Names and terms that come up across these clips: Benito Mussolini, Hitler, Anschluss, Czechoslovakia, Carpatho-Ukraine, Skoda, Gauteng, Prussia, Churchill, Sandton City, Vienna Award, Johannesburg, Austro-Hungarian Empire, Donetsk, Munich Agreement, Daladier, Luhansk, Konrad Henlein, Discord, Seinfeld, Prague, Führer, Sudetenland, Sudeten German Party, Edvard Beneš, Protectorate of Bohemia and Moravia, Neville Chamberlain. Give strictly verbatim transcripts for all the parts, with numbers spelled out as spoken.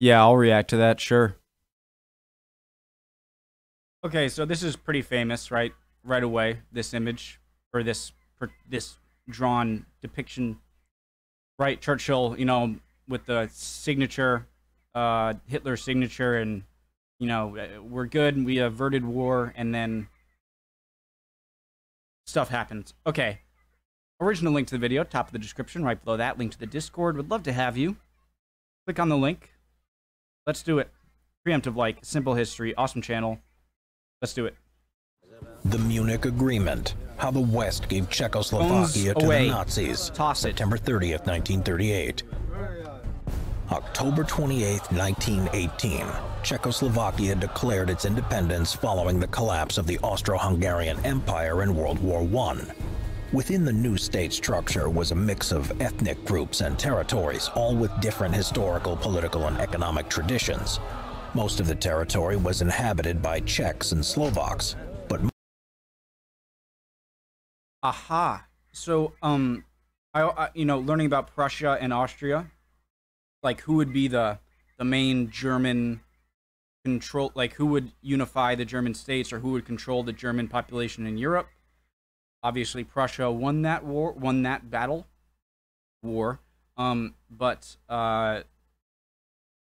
Yeah, I'll react to that, sure. Okay, so this is pretty famous, right? Right away, this image, or this this drawn depiction, right? Churchill, you know, with the signature, uh, Hitler's signature, and, you know, we're good, we averted war, and then stuff happens. Okay. Original link to the video, top of the description, right below that, link to the Discord. Would love to have you. Click on the link. Let's do it. Preemptive like, simple history, awesome channel. Let's do it. The Munich Agreement. How the West gave Czechoslovakia to the Nazis. Toss it. September thirtieth, nineteen thirty-eight. October twenty-eighth, nineteen eighteen. Czechoslovakia declared its independence following the collapse of the Austro-Hungarian Empire in World War One. Within the new state structure was a mix of ethnic groups and territories, all with different historical, political, and economic traditions. Most of the territory was inhabited by Czechs and Slovaks, but... Aha! So, um, I, I, you know, learning about Prussia and Austria, like, who would be the, the main German control, like, who would unify the German states, or who would control the German population in Europe? Obviously, Prussia won that war, won that battle, war, um, but, uh...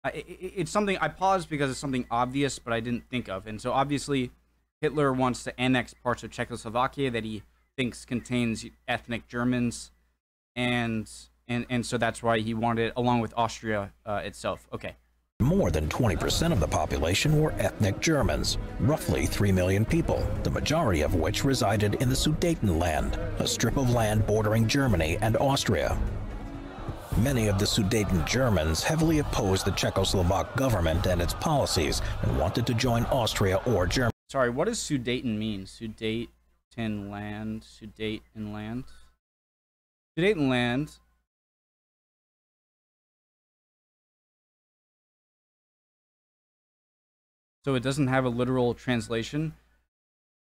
I, it, it's something I paused because it's something obvious, but I didn't think of. And so obviously, Hitler wants to annex parts of Czechoslovakia that he thinks contains ethnic Germans, and and and so that's why he wanted it, along with Austria uh, itself. Okay. More than twenty percent of the population were ethnic Germans, roughly three million people, the majority of which resided in the Sudetenland, a strip of land bordering Germany and Austria. Many of the Sudeten Germans heavily opposed the Czechoslovak government and its policies and wanted to join Austria or Germany. Sorry, what does Sudeten mean? Sudetenland, Sudetenland, Sudetenland. So it doesn't have a literal translation.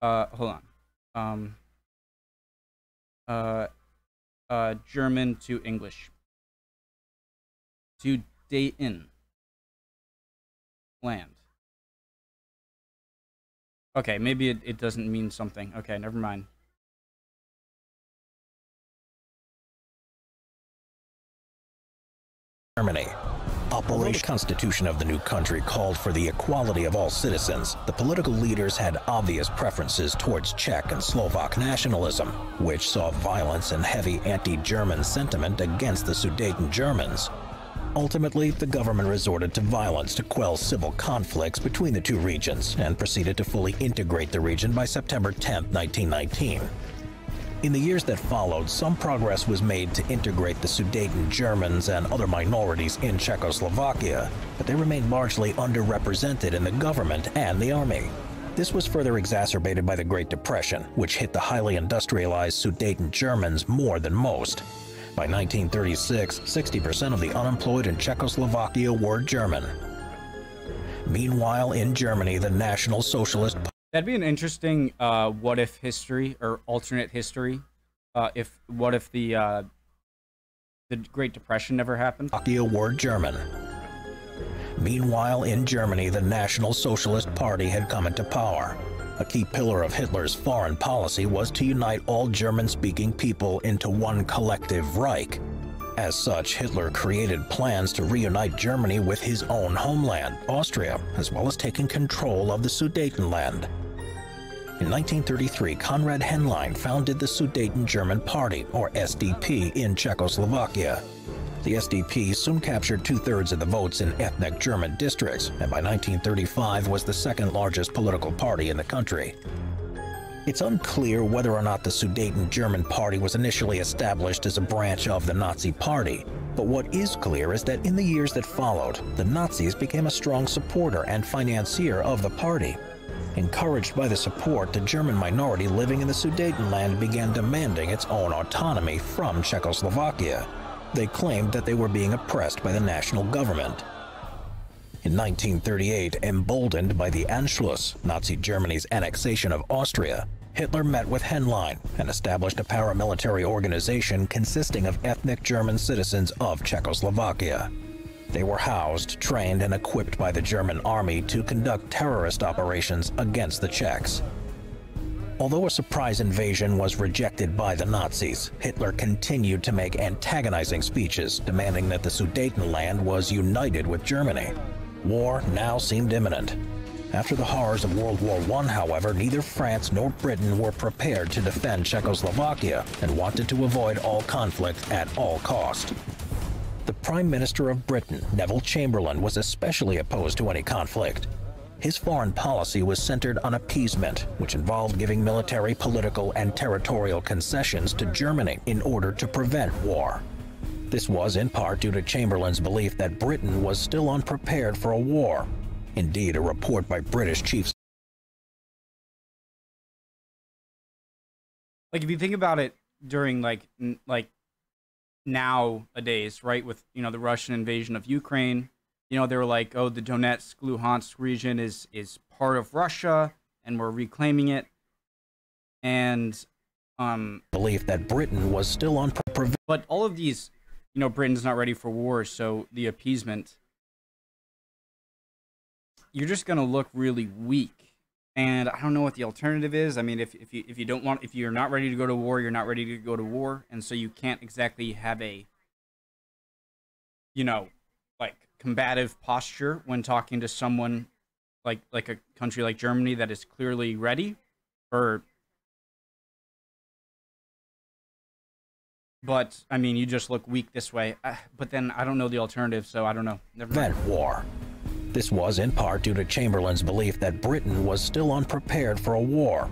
Uh, hold on. Um, uh, uh, German to English. Sudetenland. Okay, maybe it, it doesn't mean something. Okay, never mind. Germany. Operation Constitution of the new country called for the equality of all citizens. The political leaders had obvious preferences towards Czech and Slovak nationalism, which saw violence and heavy anti-German sentiment against the Sudeten Germans. Ultimately, the government resorted to violence to quell civil conflicts between the two regions and proceeded to fully integrate the region by September tenth, nineteen nineteen. In the years that followed, some progress was made to integrate the Sudeten Germans and other minorities in Czechoslovakia, but they remained largely underrepresented in the government and the army. This was further exacerbated by the Great Depression, which hit the highly industrialized Sudeten Germans more than most. By nineteen thirty-six, sixty percent of the unemployed in Czechoslovakia were German. Meanwhile, in Germany, the National Socialist... That'd be an interesting uh, what-if history, or alternate history. Uh, if What if the, uh, the Great Depression never happened? ...were German. Meanwhile, in Germany, the National Socialist Party had come into power. A key pillar of Hitler's foreign policy was to unite all German-speaking people into one collective Reich. As such, Hitler created plans to reunite Germany with his own homeland, Austria, as well as taking control of the Sudetenland. In nineteen thirty-three, Konrad Henlein founded the Sudeten German Party, or S D P, in Czechoslovakia. The S D P soon captured two-thirds of the votes in ethnic German districts, and by nineteen thirty-five was the second largest political party in the country. It's unclear whether or not the Sudeten German Party was initially established as a branch of the Nazi Party, but what is clear is that in the years that followed, the Nazis became a strong supporter and financier of the party. Encouraged by the support, the German minority living in the Sudetenland began demanding its own autonomy from Czechoslovakia. They claimed that they were being oppressed by the national government. In nineteen thirty-eight, emboldened by the Anschluss, Nazi Germany's annexation of Austria, Hitler met with Henlein and established a paramilitary organization consisting of ethnic German citizens of Czechoslovakia. They were housed, trained, and equipped by the German army to conduct terrorist operations against the Czechs. Although a surprise invasion was rejected by the Nazis, Hitler continued to make antagonizing speeches demanding that the Sudetenland was united with Germany. War now seemed imminent. After the horrors of World War One, however, neither France nor Britain were prepared to defend Czechoslovakia and wanted to avoid all conflict at all cost. The Prime Minister of Britain, Neville Chamberlain, was especially opposed to any conflict. His foreign policy was centered on appeasement, which involved giving military, political, and territorial concessions to Germany in order to prevent war. This was in part due to Chamberlain's belief that Britain was still unprepared for a war. Indeed, a report by British chiefs. Like, if you think about it during, like, n like nowadays, right, with, you know, the Russian invasion of Ukraine, you know, they were like, oh, the Donetsk, Luhansk region is, is part of Russia, and we're reclaiming it. And, um... belief that Britain was still on... But all of these, you know, Britain's not ready for war, so the appeasement... You're just going to look really weak. And I don't know what the alternative is. I mean, if, if, you, if you don't want... If you're not ready to go to war, you're not ready to go to war. And so you can't exactly have a, you know, like... combative posture when talking to someone like like a country like Germany that is clearly ready, or but I mean you just look weak this way. Uh, but then I don't know the alternative, so I don't know. Never mind. That war. This was in part due to Chamberlain's belief that Britain was still unprepared for a war.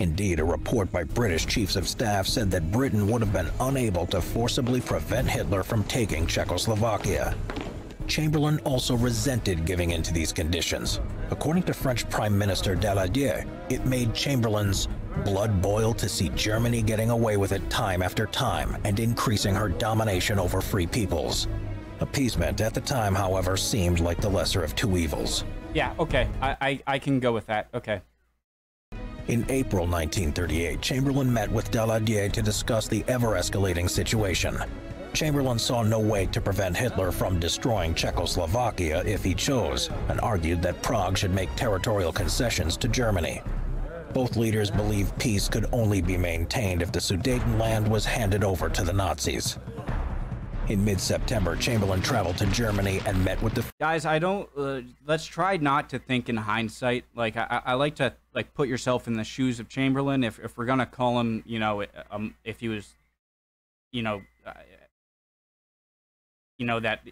Indeed, a report by British chiefs of staff said that Britain would have been unable to forcibly prevent Hitler from taking Czechoslovakia. Chamberlain also resented giving in to these conditions. According to French Prime Minister Daladier, it made Chamberlain's blood boil to see Germany getting away with it time after time and increasing her domination over free peoples. Appeasement at the time, however, seemed like the lesser of two evils. Yeah, okay, I, I, I can go with that, okay. In April nineteen thirty-eight, Chamberlain met with Daladier to discuss the ever-escalating situation. Chamberlain saw no way to prevent Hitler from destroying Czechoslovakia if he chose, and argued that Prague should make territorial concessions to Germany. Both leaders believed peace could only be maintained if the Sudetenland was handed over to the Nazis. In mid-September, Chamberlain traveled to Germany and met with the... Guys, I don't... Uh, let's try not to think in hindsight. Like, I, I like to, like, put yourself in the shoes of Chamberlain. If, if we're gonna call him, you know, um, if he was, you know... Uh, You know, that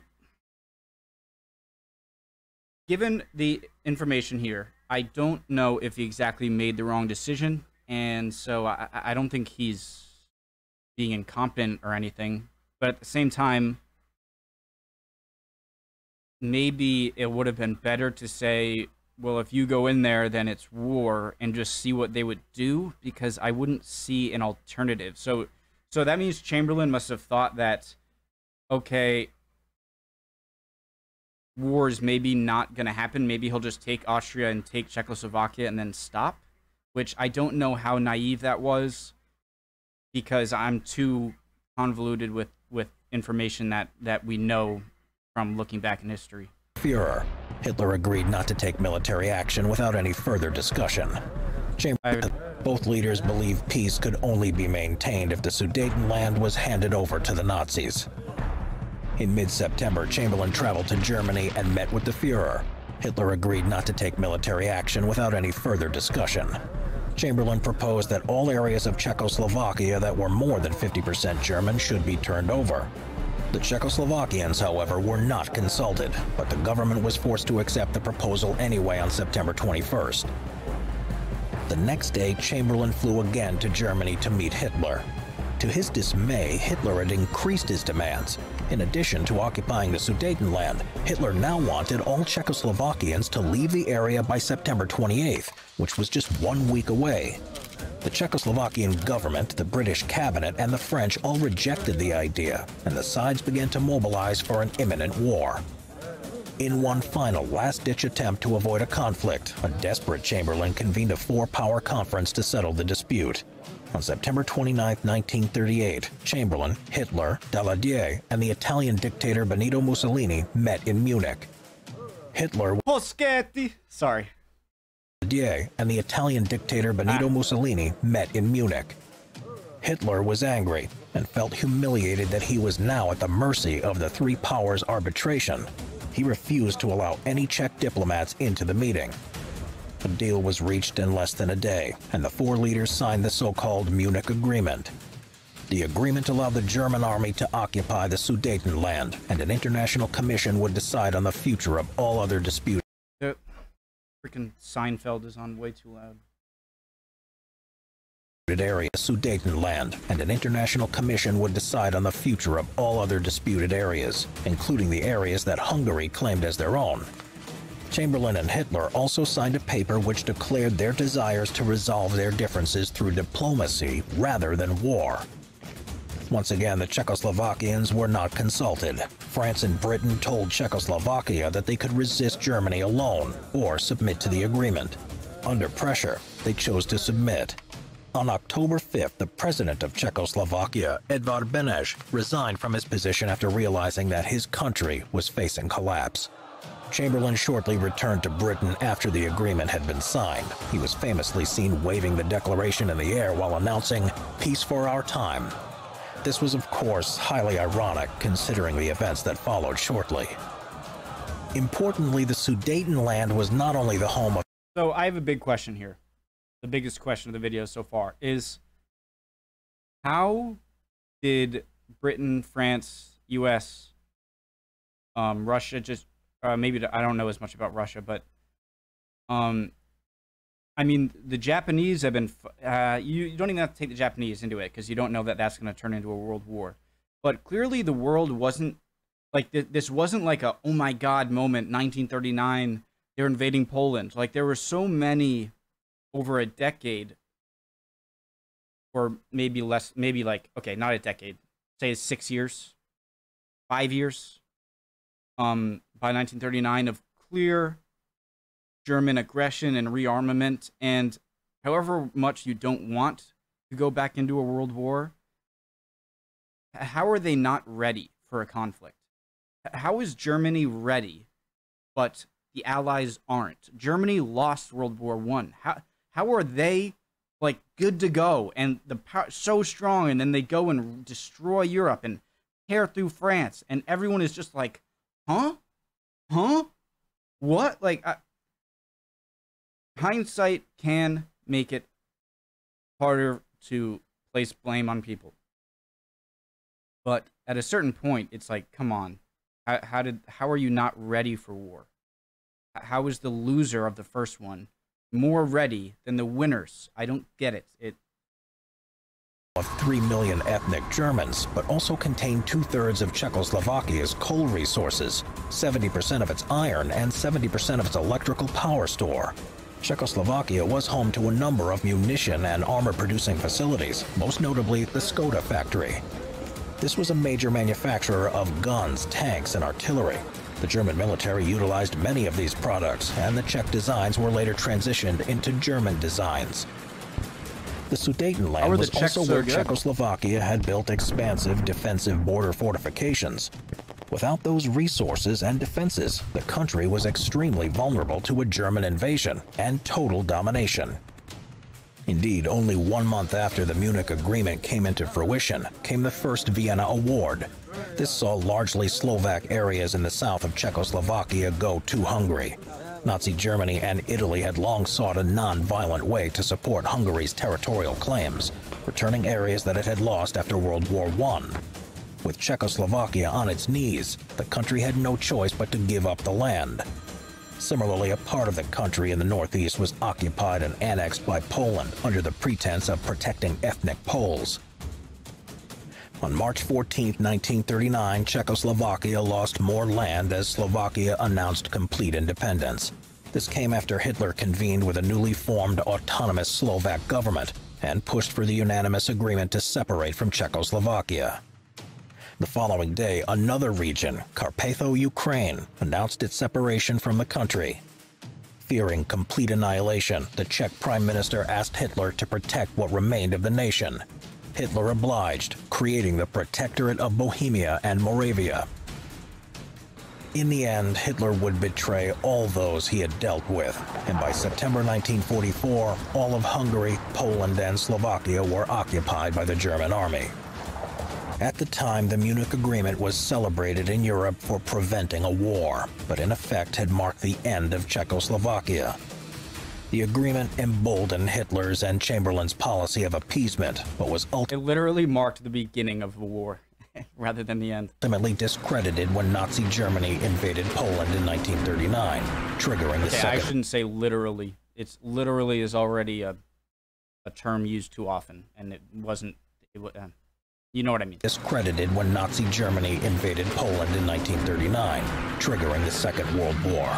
given the information here, I don't know if he exactly made the wrong decision. And so I, I don't think he's being incompetent or anything. But at the same time, maybe it would have been better to say, well, if you go in there, then it's war, and just see what they would do, because I wouldn't see an alternative. So, so that means Chamberlain must have thought that, okay, war is maybe not going to happen. Maybe he'll just take Austria and take Czechoslovakia and then stop, which I don't know how naive that was, because I'm too convoluted with, with information that, that we know from looking back in history. Führer. Hitler agreed not to take military action without any further discussion. Chamberlain. Both leaders believed peace could only be maintained if the Sudetenland was handed over to the Nazis. In mid-September, Chamberlain traveled to Germany and met with the Führer. Hitler agreed not to take military action without any further discussion. Chamberlain proposed that all areas of Czechoslovakia that were more than fifty percent German should be turned over. The Czechoslovakians, however, were not consulted, but the government was forced to accept the proposal anyway on September twenty-first. The next day, Chamberlain flew again to Germany to meet Hitler. To his dismay, Hitler had increased his demands. In addition to occupying the Sudetenland, Hitler now wanted all Czechoslovakians to leave the area by September twenty-eighth, which was just one week away. The Czechoslovakian government, the British cabinet, and the French all rejected the idea, and the sides began to mobilize for an imminent war. In one final last-ditch attempt to avoid a conflict, a desperate Chamberlain convened a four-power conference to settle the dispute. On September twenty-ninth, nineteen thirty-eight, Chamberlain, Hitler, Daladier, and the Italian dictator Benito Mussolini met in Munich. Hitler Boschetti. Sorry. Daladier and the Italian dictator Benito ah. Mussolini met in Munich. Hitler was angry and felt humiliated that he was now at the mercy of the three powers' arbitration. He refused to allow any Czech diplomats into the meeting. A deal was reached in less than a day, and the four leaders signed the so-called Munich Agreement. The agreement allowed the German army to occupy the Sudetenland, and an international commission would decide on the future of all other disputes. The freaking Seinfeld is on way too loud. Area Sudetenland, and an international commission would decide on the future of all other disputed areas, including the areas that Hungary claimed as their own. Chamberlain and Hitler also signed a paper which declared their desires to resolve their differences through diplomacy rather than war. Once again, the Czechoslovakians were not consulted. France and Britain told Czechoslovakia that they could resist Germany alone or submit to the agreement. Under pressure, they chose to submit. On October fifth, the president of Czechoslovakia, Edvard Beneš, resigned from his position after realizing that his country was facing collapse. Chamberlain shortly returned to Britain after the agreement had been signed. He was famously seen waving the declaration in the air while announcing, "Peace for our time." This was, of course, highly ironic considering the events that followed shortly. Importantly, the Sudetenland was not only the home of... So I have a big question here. The biggest question of the video so far is, how did Britain, France, U S, um, Russia just, uh, maybe I don't know as much about Russia, but, um, I mean, the Japanese have been, uh, you, you don't even have to take the Japanese into it because you don't know that that's going to turn into a world war. But clearly the world wasn't, like, th this wasn't like a, oh my God moment, nineteen thirty-nine, they're invading Poland. Like, there were so many... over a decade, or maybe less, maybe like, okay, not a decade, say six years, five years, um, by nineteen thirty-nine, of clear German aggression and rearmament, and however much you don't want to go back into a world war, how are they not ready for a conflict? How is Germany ready, but the Allies aren't? Germany lost World War One. How... How are they, like, good to go and the power so strong, and then they go and destroy Europe and tear through France, and everyone is just like, huh? Huh? What? Like, I... hindsight can make it harder to place blame on people. But at a certain point, it's like, come on. How, how, did, how are you not ready for war? How is the loser of the first one more ready than the winners? I don't get it. It of three million ethnic Germans, but also contained two-thirds of Czechoslovakia's coal resources, seventy percent of its iron, and seventy percent of its electrical power store. Czechoslovakia was home to a number of munition and armor-producing facilities, most notably the Skoda factory. This was a major manufacturer of guns, tanks, and artillery. The German military utilized many of these products, and the Czech designs were later transitioned into German designs. The Sudetenland was also where Czechoslovakia had built expansive defensive border fortifications. Without those resources and defenses, the country was extremely vulnerable to a German invasion and total domination. Indeed, only one month after the Munich Agreement came into fruition came the first Vienna Award. This saw largely Slovak areas in the south of Czechoslovakia go to Hungary. Nazi Germany and Italy had long sought a non-violent way to support Hungary's territorial claims, returning areas that it had lost after World War One. With Czechoslovakia on its knees, the country had no choice but to give up the land. Similarly, a part of the country in the northeast was occupied and annexed by Poland under the pretense of protecting ethnic Poles. On March fourteenth, nineteen thirty-nine, Czechoslovakia lost more land as Slovakia announced complete independence. This came after Hitler convened with a newly formed autonomous Slovak government and pushed for the unanimous agreement to separate from Czechoslovakia. The following day, another region, Carpatho-Ukraine, announced its separation from the country. Fearing complete annihilation, the Czech Prime Minister asked Hitler to protect what remained of the nation. Hitler obliged, creating the Protectorate of Bohemia and Moravia. In the end, Hitler would betray all those he had dealt with, and by September nineteen forty-four, all of Hungary, Poland, and Slovakia were occupied by the German army. At the time, the Munich Agreement was celebrated in Europe for preventing a war, but in effect had marked the end of Czechoslovakia. The agreement emboldened Hitler's and Chamberlain's policy of appeasement, but was ultimately— It literally marked the beginning of the war. Rather than the end. Ultimately discredited when Nazi Germany invaded Poland in nineteen thirty-nine, triggering the okay, second. I shouldn't say literally. It's literally is already a, a term used too often, and it wasn't. It, uh, you know what I mean. Discredited when Nazi Germany invaded Poland in nineteen thirty-nine, triggering the Second World War.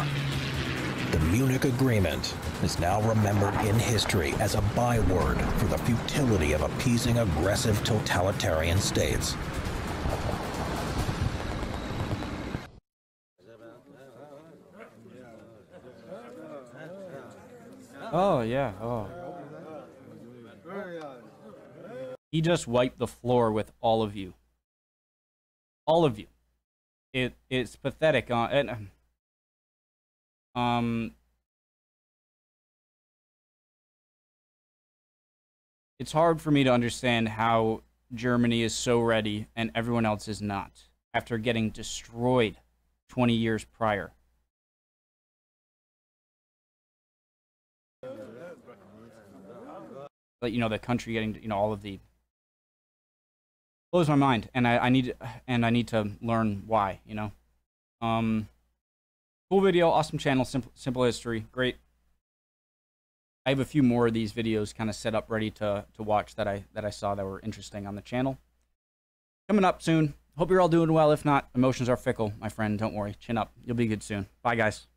The Munich Agreement is now remembered in history as a byword for the futility of appeasing aggressive totalitarian states. Oh, yeah. Oh. He just wiped the floor with all of you. All of you. It it's pathetic. Uh, and, um It's hard for me to understand how Germany is so ready and everyone else is not after getting destroyed twenty years prior. But, you know, the country getting, you know, all of the blows my mind, and I, I need and I need to learn why, you know. Um, cool video, awesome channel, simple simple history, great. I have a few more of these videos kind of set up, ready to to watch that I that I saw that were interesting on the channel. Coming up soon. Hope you're all doing well. If not, emotions are fickle, my friend. Don't worry, chin up. You'll be good soon. Bye, guys.